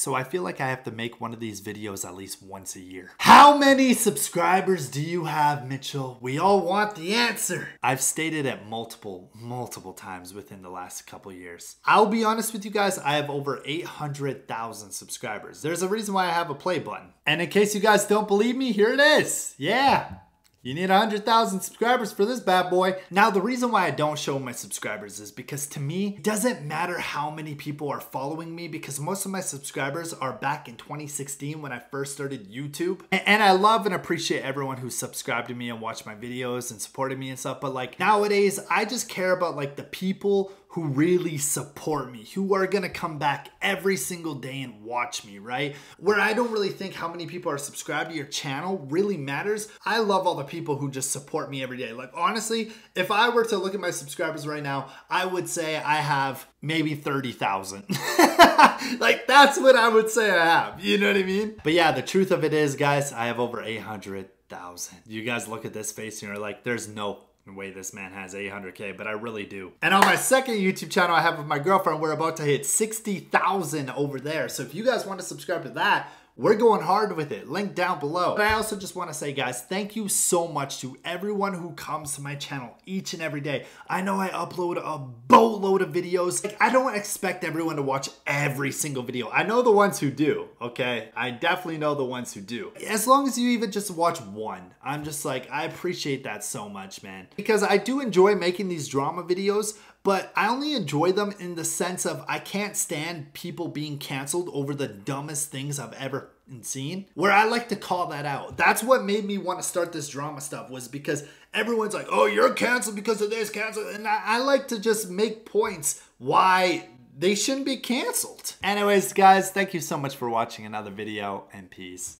so I feel like I have to make one of these videos at least once a year. How many subscribers do you have, Mitchell? We all want the answer. I've stated it multiple times within the last couple years. I'll be honest with you guys, I have over 800,000 subscribers. There's a reason why I have a play button. And in case you guys don't believe me, here it is. Yeah. You need 100,000 subscribers for this bad boy. Now, the reason why I don't show my subscribers is because to me, it doesn't matter how many people are following me because most of my subscribers are back in 2016 when I first started YouTube. And I love and appreciate everyone who subscribed to me and watched my videos and supported me and stuff. But like nowadays, I just care about like the people who really support me, who are gonna come back every single day and watch me, right? Where I don't really think how many people are subscribed to your channel really matters. I love all the people who just support me every day. Like honestly, if I were to look at my subscribers right now, I would say I have maybe 30,000. Like that's what I would say I have, you know what I mean? But yeah, the truth of it is, guys, I have over 800,000. You guys look at this face and you're like, there's no way this man has 800K, but I really do. And on my second YouTube channel I have with my girlfriend, we're about to hit 60,000 over there. So if you guys want to subscribe to that, we're going hard with it. Link down below. But I also just want to say, guys, thank you so much to everyone who comes to my channel each and every day. I know I upload a boatload of videos. Like, I don't expect everyone to watch every single video. I know the ones who do, okay? I definitely know the ones who do. As long as you even just watch one, I'm just like, I appreciate that so much, man. Because I do enjoy making these drama videos, but I only enjoy them in the sense of I can't stand people being canceled over the dumbest things I've ever seen, where I like to call that out. That's what made me want to start this drama stuff, was because everyone's like, oh, you're canceled because of this, canceled. And I like to just make points why they shouldn't be canceled. Anyways, guys, thank you so much for watching another video, and peace.